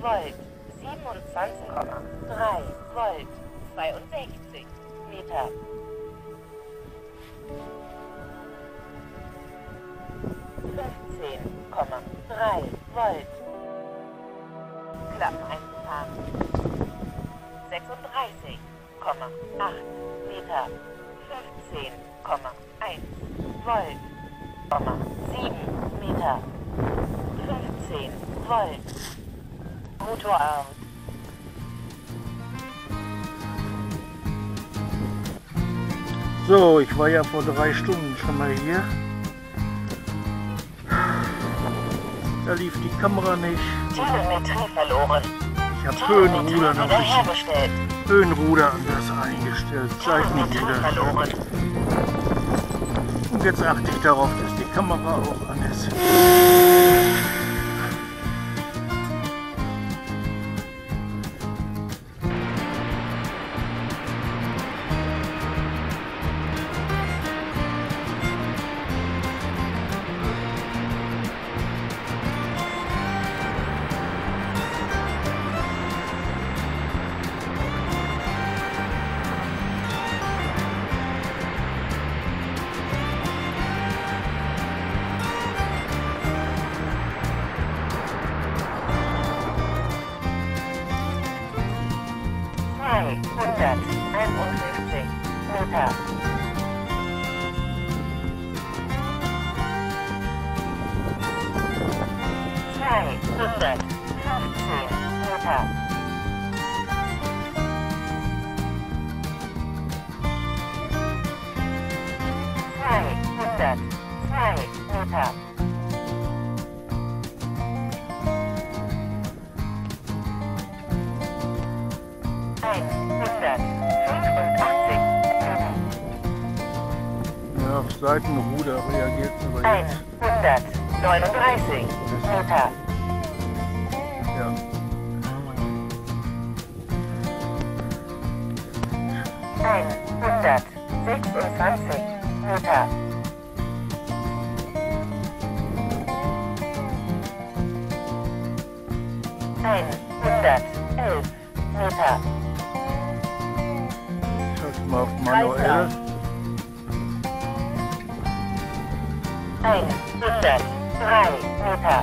Volt, 27,3 Volt, 62 Meter. Drei Volt. Klapp einfahren. 36,8 Meter. 15,1 Volt. 7 Meter. 15 Volt. Motor aus. So, ich war ja vor 3 Stunden schon mal hier. Da lief die Kamera nicht. Telemetrie verloren. Ich habe Höhenruder anders eingestellt. Seitenruder verloren. Und jetzt achte ich darauf, dass die Kamera auch an ist. Seitenruder reagiert aber jetzt. 139 Meter. Ja. Ein 126 Meter. 111 Meter. Ich schalte mal auf manuell. 103 Meter.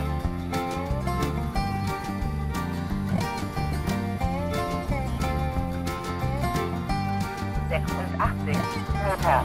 86 Meter.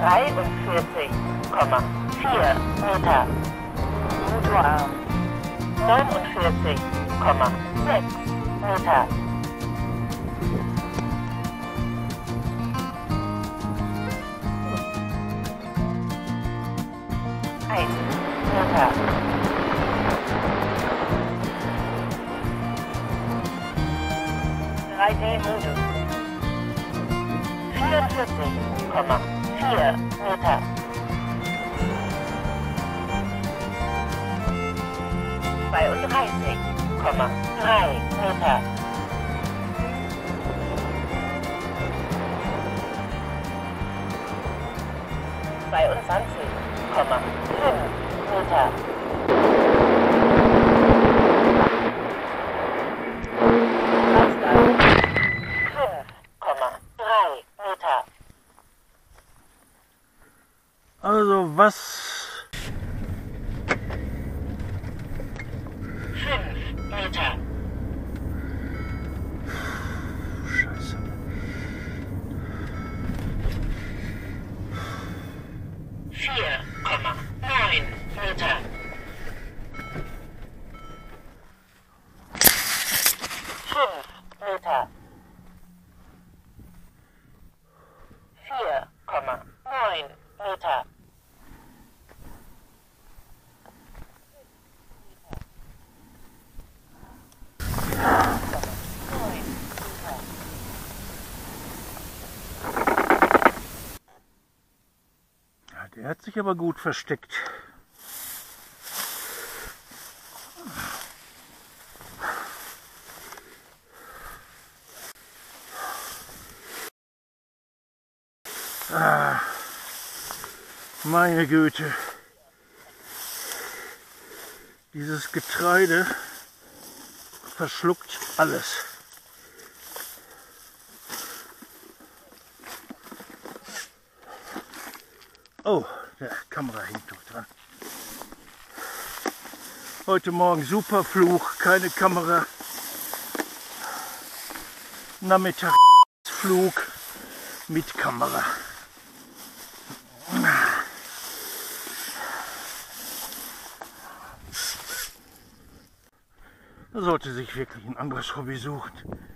43,4 Meter. Motor aus. 49,6 Meter. 1 Meter. 3D-Modus. 44,4 Meter. 32,3 Meter. 22,5 Meter. 5,3 Meter. Also was? 5 Meter. Scheiße. Vier. 9 Meter. 5 Meter. Er hat sich aber gut versteckt. Ah, meine Güte. Dieses Getreide verschluckt alles. Oh, der Kamera hängt noch dran. Heute Morgen super Fluch, keine Kamera. Nachmittagsflug mit Kamera. Da sollte sich wirklich ein anderes Hobby suchen.